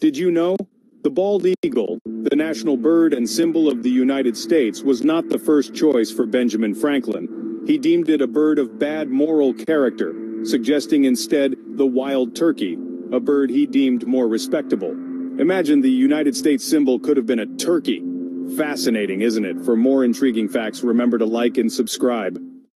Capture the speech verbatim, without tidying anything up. Did you know? The bald eagle, the national bird and symbol of the United States, was not the first choice for Benjamin Franklin. He deemed it a bird of bad moral character, suggesting instead the wild turkey, a bird he deemed more respectable. Imagine the United States symbol could have been a turkey. Fascinating, isn't it? For more intriguing facts, remember to like and subscribe.